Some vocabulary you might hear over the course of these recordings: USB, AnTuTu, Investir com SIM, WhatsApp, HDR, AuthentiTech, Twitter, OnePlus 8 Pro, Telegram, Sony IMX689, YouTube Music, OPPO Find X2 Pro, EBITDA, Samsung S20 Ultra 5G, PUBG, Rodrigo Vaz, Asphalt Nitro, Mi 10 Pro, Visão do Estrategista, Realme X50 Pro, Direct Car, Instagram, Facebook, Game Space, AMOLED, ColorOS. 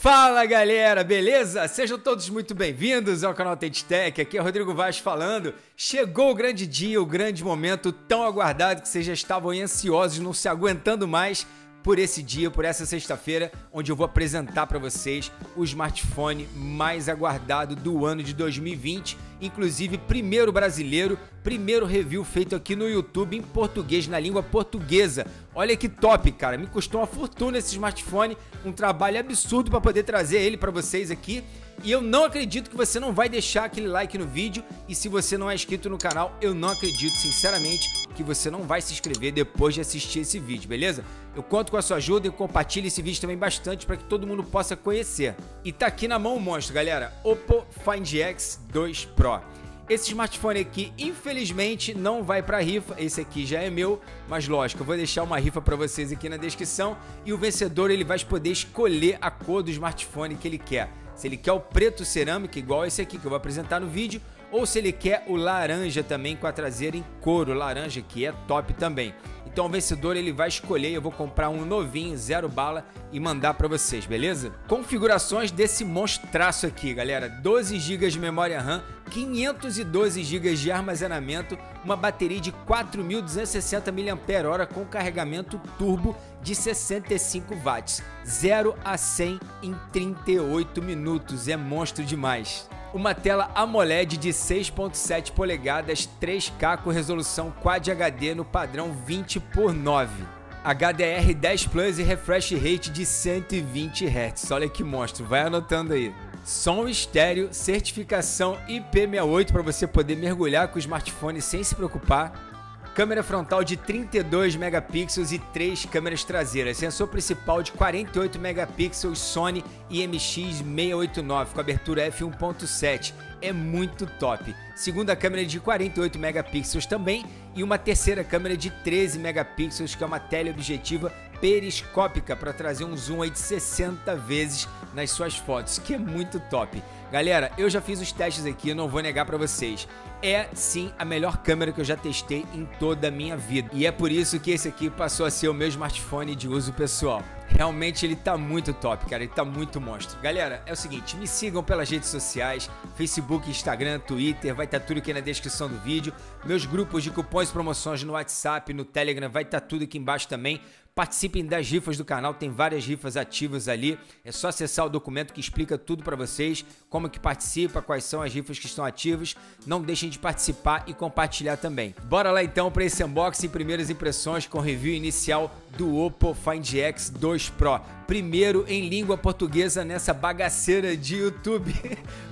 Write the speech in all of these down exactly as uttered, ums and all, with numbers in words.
Fala galera, beleza? Sejam todos muito bem-vindos ao canal AuthentiTech, aqui é o Rodrigo Vaz falando. Chegou o grande dia, o grande momento tão aguardado que vocês já estavam ansiosos, não se aguentando mais por esse dia, por essa sexta-feira, onde eu vou apresentar para vocês o smartphone mais aguardado do ano de dois mil e vinte, inclusive primeiro brasileiro, primeiro review feito aqui no YouTube em português, na língua portuguesa. Olha que top, cara, me custou uma fortuna esse smartphone, um trabalho absurdo para poder trazer ele para vocês aqui. E eu não acredito que você não vai deixar aquele like no vídeo, e se você não é inscrito no canal, eu não acredito sinceramente que você não vai se inscrever depois de assistir esse vídeo, beleza? Eu conto com a sua ajuda e compartilhe esse vídeo também bastante para que todo mundo possa conhecer. E tá aqui na mão o monstro, galera, OPPO Find X dois Pro. Esse smartphone aqui, infelizmente, não vai para rifa. Esse aqui já é meu, mas lógico, eu vou deixar uma rifa para vocês aqui na descrição e o vencedor ele vai poder escolher a cor do smartphone que ele quer. Se ele quer o preto cerâmico, igual esse aqui que eu vou apresentar no vídeo, ou se ele quer o laranja também com a traseira em couro, laranja que é top também. Então o vencedor ele vai escolher, eu vou comprar um novinho, zero bala e mandar para vocês, beleza? Configurações desse monstraço aqui, galera. doze gigas de memória RAM, quinhentos e doze gigas de armazenamento, uma bateria de quatro mil duzentos e sessenta miliampères-hora com carregamento turbo de sessenta e cinco watts, zero a cem em trinta e oito minutos, é monstro demais. Uma tela AMOLED de seis vírgula sete polegadas, três K com resolução Quad H D no padrão vinte por nove. HDR dez Plus e refresh rate de cento e vinte hertz. Olha que monstro, vai anotando aí. Som estéreo, certificação I P sessenta e oito para você poder mergulhar com o smartphone sem se preocupar. Câmera frontal de trinta e dois megapixels e três câmeras traseiras. Sensor principal de quarenta e oito megapixels Sony I M X seis oito nove com abertura f um ponto sete. É muito top. Segunda câmera de quarenta e oito megapixels também e uma terceira câmera de treze megapixels que é uma teleobjetiva periscópica para trazer um zoom aí de sessenta vezes nas suas fotos, que é muito top. Galera, eu já fiz os testes aqui, eu não vou negar para vocês. É sim a melhor câmera que eu já testei em toda a minha vida. E é por isso que esse aqui passou a ser o meu smartphone de uso pessoal. Realmente ele tá muito top, cara, ele tá muito monstro. Galera, é o seguinte, me sigam pelas redes sociais, Facebook, Instagram, Twitter, vai estar tudo aqui na descrição do vídeo. Meus grupos de cupons e promoções no WhatsApp, no Telegram, vai estar tudo aqui embaixo também. Participem das rifas do canal, tem várias rifas ativas ali. É só acessar o documento que explica tudo para vocês, como que participa, quais são as rifas que estão ativas. Não deixem de participar e compartilhar também. Bora lá então para esse unboxing e primeiras impressões com review inicial do OPPO Find X dois Pro. Primeiro em língua portuguesa nessa bagaceira de YouTube.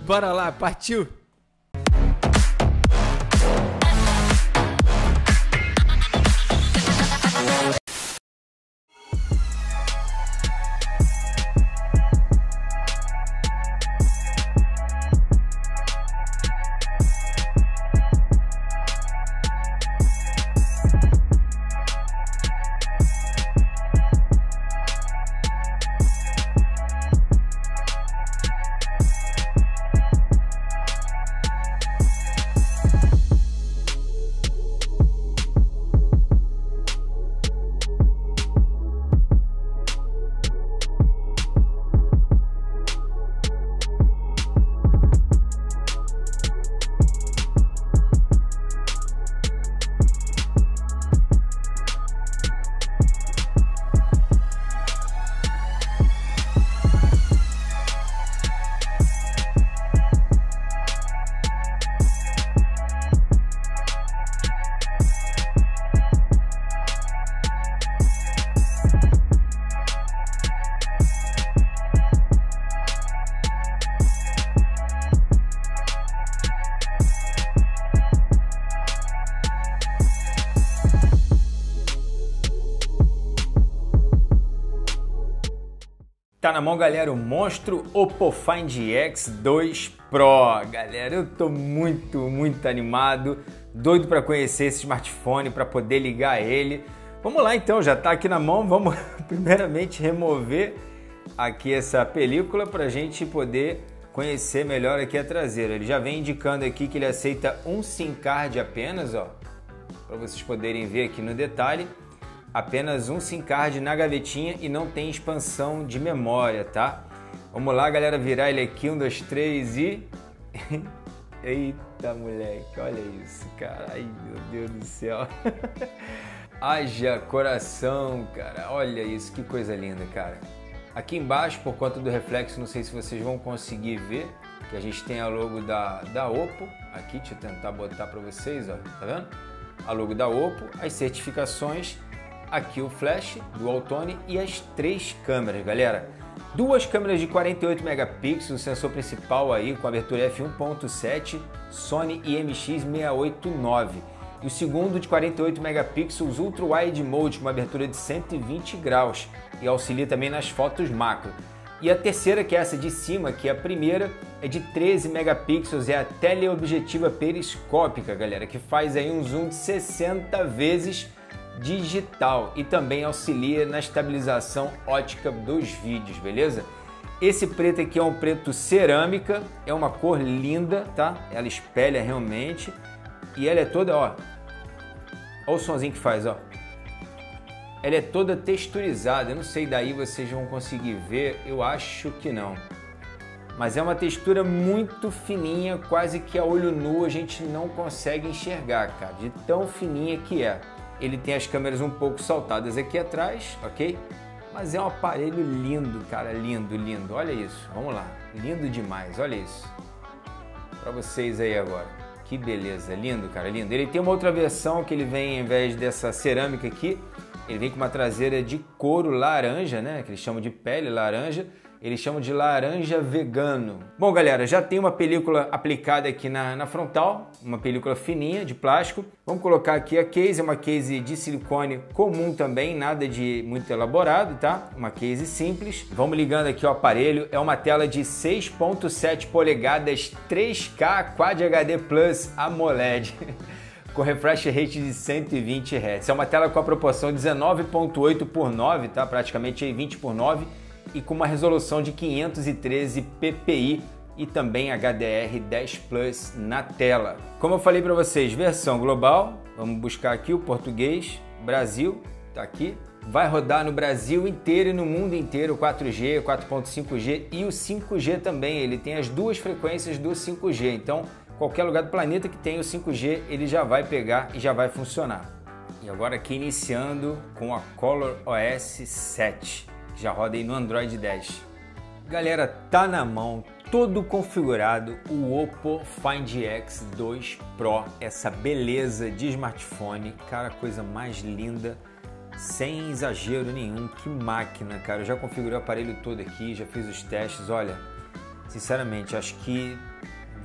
Bora lá, partiu! Tá na mão, galera, o monstro OPPO Find X dois Pro. Galera, eu tô muito, muito animado, doido para conhecer esse smartphone, para poder ligar ele. Vamos lá então, já tá aqui na mão, vamos primeiramente remover aqui essa película pra gente poder conhecer melhor aqui a traseira. Ele já vem indicando aqui que ele aceita um SIM card apenas, ó, para vocês poderem ver aqui no detalhe. Apenas um SIM card na gavetinha e não tem expansão de memória, tá? Vamos lá, galera, virar ele aqui, um, dois, três e... Eita, moleque, olha isso, cara. Ai, meu Deus do céu. Haja coração, cara. Olha isso, que coisa linda, cara. Aqui embaixo, por conta do reflexo, não sei se vocês vão conseguir ver, que a gente tem a logo da, da OPPO. Aqui, deixa eu tentar botar para vocês, ó, tá vendo? A logo da OPPO, as certificações, aqui o flash, dual tone e as três câmeras, galera. Duas câmeras de quarenta e oito megapixels, o sensor principal aí com abertura f um ponto sete, Sony I M X seis oito nove. E o segundo de quarenta e oito megapixels, Ultra Wide Mode, com abertura de cento e vinte graus e auxilia também nas fotos macro. E a terceira, que é essa de cima, que é a primeira, é de treze megapixels, é a teleobjetiva periscópica, galera, que faz aí um zoom de sessenta vezes digital e também auxilia na estabilização ótica dos vídeos, beleza? Esse preto aqui é um preto cerâmica, é uma cor linda, tá? Ela espelha realmente e ela é toda, ó, olha o sonzinho que faz, ó. Ela é toda texturizada, eu não sei daí vocês vão conseguir ver, eu acho que não. Mas é uma textura muito fininha, quase que a olho nu a gente não consegue enxergar, cara, de tão fininha que é. Ele tem as câmeras um pouco saltadas aqui atrás, ok? Mas é um aparelho lindo, cara, lindo, lindo. Olha isso, vamos lá. Lindo demais, olha isso. Para vocês aí agora. Que beleza, lindo, cara, lindo. Ele tem uma outra versão que ele vem, ao invés dessa cerâmica aqui, ele vem com uma traseira de couro laranja, né? Que eles chamam de pele laranja. Eles chamam de laranja vegano. Bom, galera, já tem uma película aplicada aqui na, na frontal, uma película fininha de plástico. Vamos colocar aqui a case, é uma case de silicone comum também, nada de muito elaborado, tá? Uma case simples. Vamos ligando aqui o aparelho. É uma tela de seis ponto sete polegadas três K Quad H D Plus AMOLED. Com refresh rate de cento e vinte hertz. É uma tela com a proporção dezenove ponto oito por nove, tá? Praticamente vinte por nove. E com uma resolução de quinhentos e treze ppi e também H D R dez Plus na tela. Como eu falei para vocês, versão global, vamos buscar aqui o português, Brasil, tá aqui. Vai rodar no Brasil inteiro e no mundo inteiro quatro G, quatro ponto cinco G e o cinco G também. Ele tem as duas frequências do cinco G, então qualquer lugar do planeta que tenha o cinco G, ele já vai pegar e já vai funcionar. E agora aqui iniciando com a Color O S sete. Já roda aí no Android dez. Galera, tá na mão, todo configurado, o OPPO Find X dois Pro. Essa beleza de smartphone, cara, coisa mais linda, sem exagero nenhum. Que máquina, cara. Eu já configurei o aparelho todo aqui, já fiz os testes. Olha, sinceramente, acho que,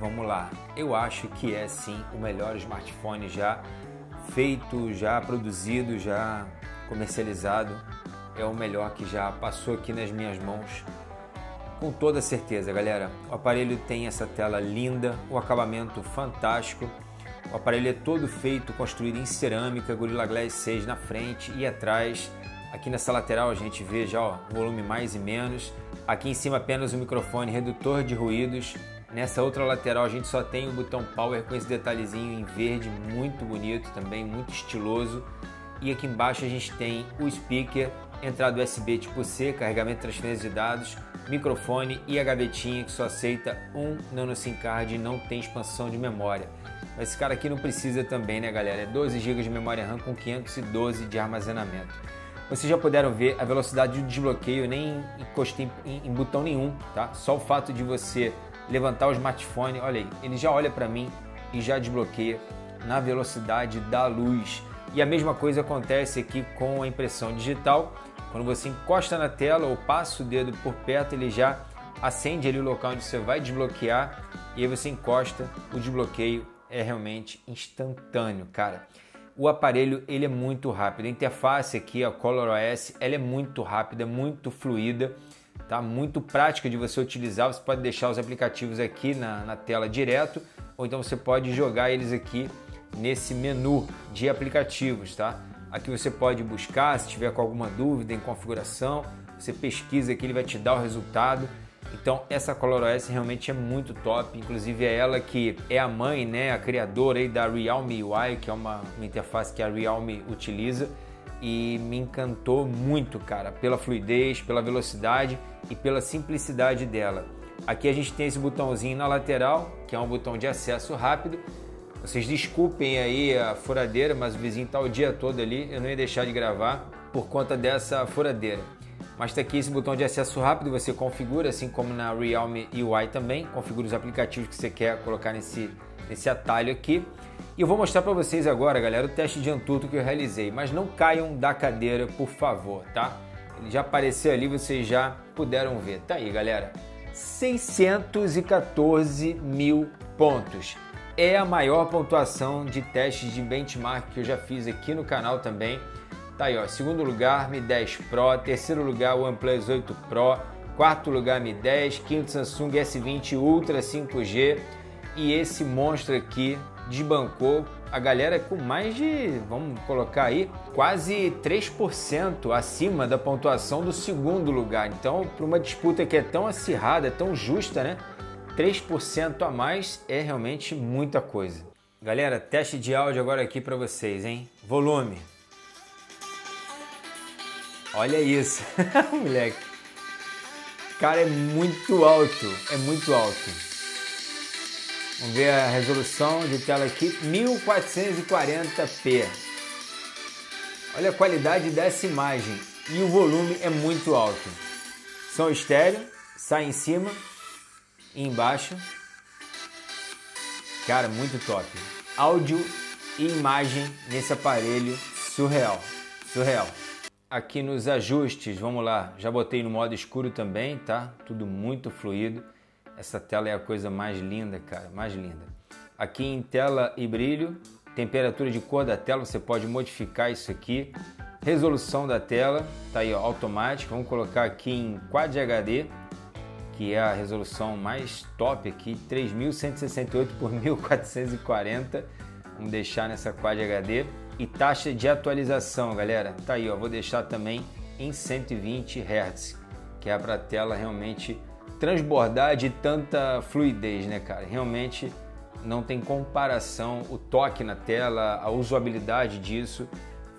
vamos lá, eu acho que é sim o melhor smartphone já feito, já produzido, já comercializado. É o melhor que já passou aqui nas minhas mãos, com toda certeza, galera. O aparelho tem essa tela linda, o acabamento fantástico. O aparelho é todo feito, construído em cerâmica, Gorilla Glass seis na frente e atrás. Aqui nessa lateral a gente vê já o volume mais e menos. Aqui em cima apenas o microfone redutor de ruídos. Nessa outra lateral a gente só tem o botão power com esse detalhezinho em verde, muito bonito também, muito estiloso. E aqui embaixo a gente tem o speaker, entrada U S B tipo C, carregamento e transferência de dados, microfone e a gavetinha que só aceita um nano SIM card e não tem expansão de memória. Mas esse cara aqui não precisa também, né, galera? É doze gigas de memória RAM com quinhentos e doze de armazenamento. Vocês já puderam ver a velocidade do desbloqueio, nem encostei em, em botão nenhum, tá? Só o fato de você levantar o smartphone, olha aí, ele já olha para mim e já desbloqueia na velocidade da luz. E a mesma coisa acontece aqui com a impressão digital. Quando você encosta na tela ou passa o dedo por perto, ele já acende ali o local onde você vai desbloquear e aí você encosta, o desbloqueio é realmente instantâneo, cara. O aparelho, ele é muito rápido. A interface aqui, a Color O S, ela é muito rápida, muito fluida, tá? Muito prática de você utilizar. Você pode deixar os aplicativos aqui na, na tela direto ou então você pode jogar eles aqui nesse menu de aplicativos, tá? Aqui você pode buscar, se tiver com alguma dúvida em configuração, você pesquisa aqui, ele vai te dar o resultado. Então essa Color O S realmente é muito top, inclusive é ela que é a mãe, né, a criadora aí da Realme U I, que é uma, uma interface que a Realme utiliza. e me encantou muito, cara, pela fluidez, pela velocidade e pela simplicidade dela. Aqui a gente tem esse botãozinho na lateral, que é um botão de acesso rápido. Vocês desculpem aí a furadeira, mas o vizinho tá o dia todo ali, eu não ia deixar de gravar por conta dessa furadeira. Mas tá aqui esse botão de acesso rápido, você configura, assim como na Realme U I também, configura os aplicativos que você quer colocar nesse, nesse atalho aqui. E eu vou mostrar para vocês agora, galera, o teste de AnTuTu que eu realizei, mas não caiam da cadeira, por favor, tá? Ele já apareceu ali, vocês já puderam ver. Tá aí, galera, seiscentos e quatorze mil pontos. É a maior pontuação de testes de benchmark que eu já fiz aqui no canal também. Tá aí, ó, segundo lugar, Mi dez Pro, terceiro lugar, OnePlus oito Pro, quarto lugar, Mi dez, quinto, Samsung S vinte Ultra cinco G, e esse monstro aqui desbancou a galera com mais de, vamos colocar aí, quase três por cento acima da pontuação do segundo lugar. Então, para uma disputa que é tão acirrada, tão justa, né? três por cento a mais é realmente muita coisa. Galera, teste de áudio agora aqui para vocês, hein? Volume. Olha isso, moleque. Cara, é muito alto, é muito alto. Vamos ver a resolução de tela aqui, mil quatrocentos e quarenta p. Olha a qualidade dessa imagem e o volume é muito alto. Som estéreo, sai em cima e embaixo. Cara, muito top. Áudio e imagem nesse aparelho, surreal, surreal. Aqui nos ajustes, vamos lá, já botei no modo escuro também, tá? Tudo muito fluido. Essa tela é a coisa mais linda, cara, mais linda. Aqui em tela e brilho, temperatura de cor da tela, você pode modificar isso aqui. Resolução da tela, tá aí, ó, automático. Vamos colocar aqui em Quad H D, que é a resolução mais top aqui, três mil cento e sessenta e oito por mil quatrocentos e quarenta. Vamos deixar nessa Quad H D. E taxa de atualização, galera, tá aí, ó, vou deixar também em cento e vinte hertz, que é para a tela realmente transbordar de tanta fluidez, né, cara? Realmente não tem comparação. O toque na tela, a usabilidade disso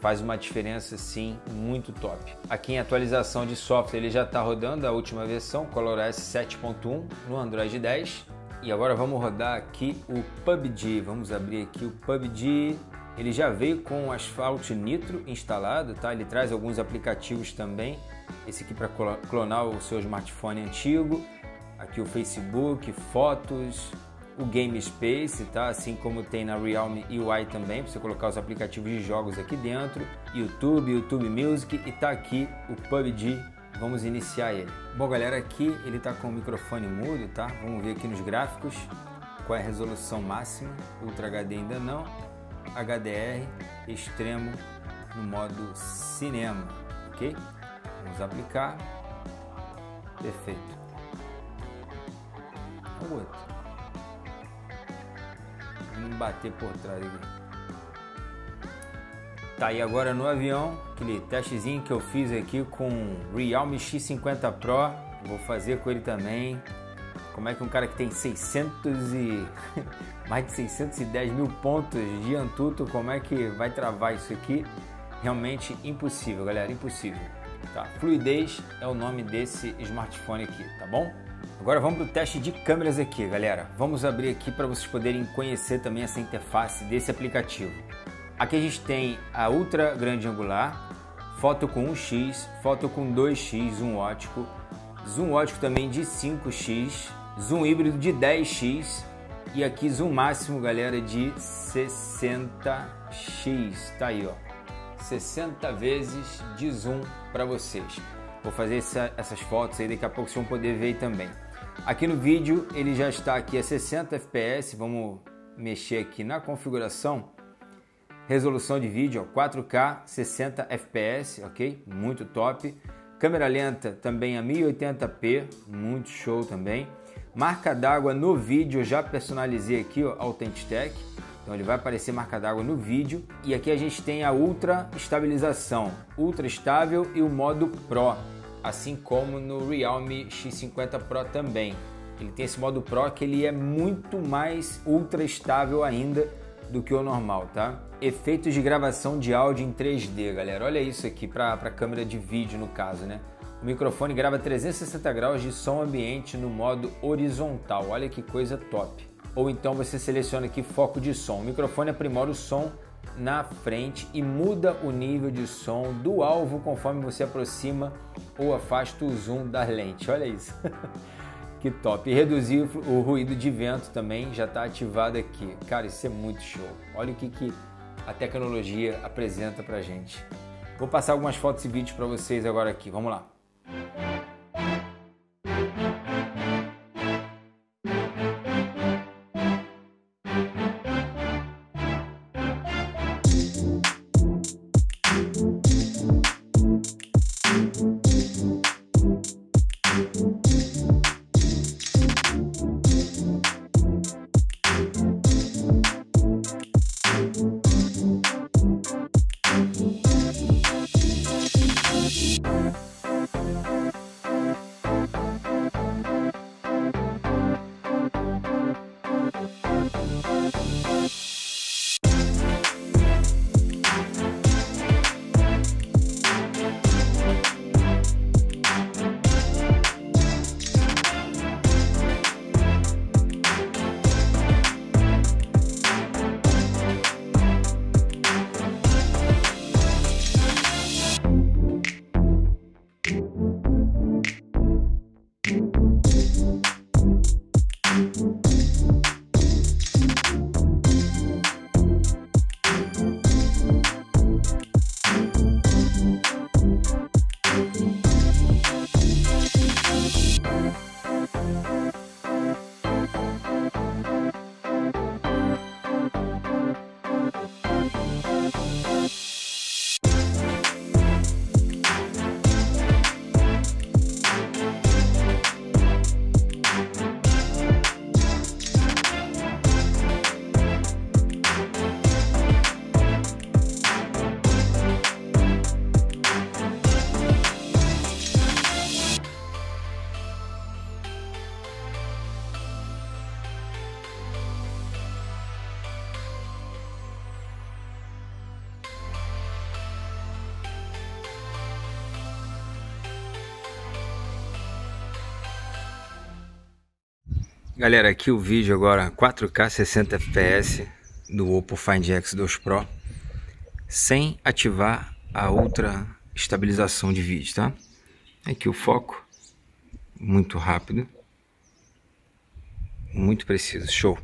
faz uma diferença, sim, muito top. Aqui em atualização de software, ele já está rodando a última versão, ColorOS sete ponto um, no Android dez. E agora vamos rodar aqui o P U B G. Vamos abrir aqui o P U B G. Ele já veio com o Asphalt Nitro instalado, tá? Ele traz alguns aplicativos também. Esse aqui para clonar o seu smartphone antigo. Aqui o Facebook, fotos, o Game Space, tá? Assim como tem na Realme U I também, para você colocar os aplicativos de jogos aqui dentro. YouTube, YouTube Music, e tá aqui o P U B G. Vamos iniciar ele. Bom, galera, aqui ele tá com o microfone mudo, tá? Vamos ver aqui nos gráficos qual é a resolução máxima. Ultra H D ainda não. H D R, extremo, no modo cinema, ok? Vamos aplicar. Perfeito. O outro. Vamos bater por trás aqui. Tá aí agora no avião, aquele testezinho que eu fiz aqui com o Realme X cinquenta Pro. Vou fazer com ele também. Como é que um cara que tem seiscentos e... mais de seiscentos e dez mil pontos de AnTuTu, como é que vai travar isso aqui? Realmente impossível, galera, impossível. Tá, fluidez é o nome desse smartphone aqui, tá bom? Agora vamos para o teste de câmeras aqui, galera. Vamos abrir aqui para vocês poderem conhecer também essa interface desse aplicativo. Aqui a gente tem a ultra grande angular, foto com um x, foto com dois x, zoom ótico, zoom ótico também de cinco x, zoom híbrido de dez x e aqui zoom máximo, galera, de sessenta x. Tá aí, ó. sessenta vezes de zoom para vocês. Vou fazer essa, essas fotos aí, daqui a pouco vocês vão poder ver também. Aqui no vídeo ele já está aqui a sessenta F P S, vamos mexer aqui na configuração. Resolução de vídeo, ó, quatro K, sessenta F P S, ok? Muito top. Câmera lenta também a mil e oitenta p, muito show também. Marca d'água no vídeo, eu já personalizei aqui, ó, AuthentiTech. Então ele vai aparecer marca d'água no vídeo. E aqui a gente tem a ultra estabilização, ultra estável e o modo Pro, assim como no Realme X cinquenta Pro também. Ele tem esse modo Pro que ele é muito mais ultra estável ainda do que o normal, tá? Efeitos de gravação de áudio em três D, galera. Olha isso aqui para a câmera de vídeo, no caso, né? O microfone grava trezentos e sessenta graus de som ambiente no modo horizontal. Olha que coisa top. Ou então você seleciona aqui foco de som. O microfone aprimora o som na frente e muda o nível de som do alvo conforme você aproxima ou afasta o zoom da lente. Olha isso. Que top. E reduzir o ruído de vento também já está ativado aqui. Cara, isso é muito show. Olha o que, que a tecnologia apresenta pra gente. Vou passar algumas fotos e vídeos para vocês agora aqui. Vamos lá. Galera, aqui o vídeo agora quatro K sessenta F P S do OPPO Find X dois Pro sem ativar a outra estabilização de vídeo, tá? Aqui o foco, muito rápido, muito preciso, show!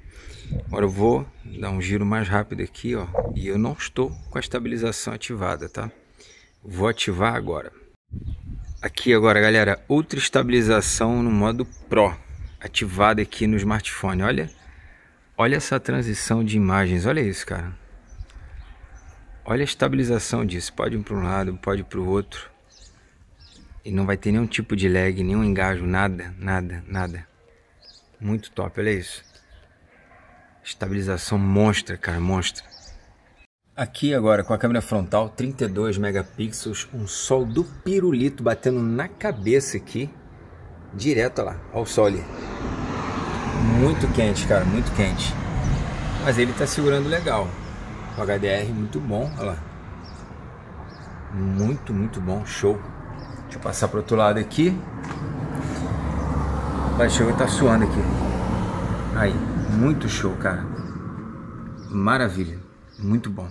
Agora eu vou dar um giro mais rápido aqui, ó, e eu não estou com a estabilização ativada, tá? Vou ativar agora. Aqui agora, galera, outra estabilização no modo Pro ativada aqui no smartphone. Olha, olha essa transição de imagens, olha isso, cara. Olha a estabilização disso, pode ir para um lado, pode ir para o outro. E não vai ter nenhum tipo de lag, nenhum engajo, nada, nada, nada. Muito top, olha isso. Estabilização monstra, cara, monstra. Aqui agora com a câmera frontal, trinta e dois megapixels, um sol do pirulito batendo na cabeça aqui. Direto lá, ao sol ali. Muito quente, cara, muito quente. Mas ele tá segurando legal. O H D R muito bom, olha lá. Muito, muito bom, show. Deixa eu passar pro outro lado aqui. Vai, chegou, tá suando aqui. Aí, muito show, cara. Maravilha, muito bom.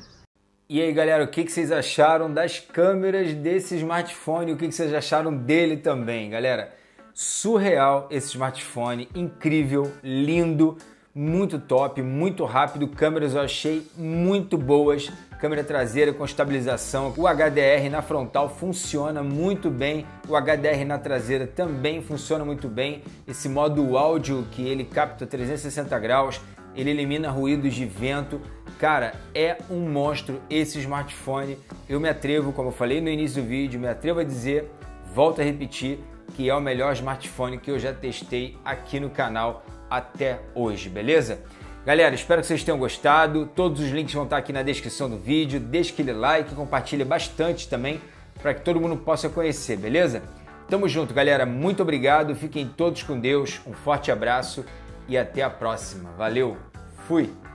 E aí, galera, o que que vocês acharam das câmeras desse smartphone? O que que vocês acharam dele também, galera? Surreal esse smartphone, incrível, lindo, muito top, muito rápido, câmeras eu achei muito boas, câmera traseira com estabilização, o H D R na frontal funciona muito bem, o H D R na traseira também funciona muito bem, esse modo áudio que ele capta trezentos e sessenta graus, ele elimina ruídos de vento. Cara, é um monstro esse smartphone, eu me atrevo, como eu falei no início do vídeo, me atrevo a dizer, volto a repetir, que é o melhor smartphone que eu já testei aqui no canal até hoje, beleza? Galera, espero que vocês tenham gostado, todos os links vão estar aqui na descrição do vídeo, deixa aquele like, compartilha bastante também, para que todo mundo possa conhecer, beleza? Tamo junto, galera, muito obrigado, fiquem todos com Deus, um forte abraço e até a próxima, valeu, fui!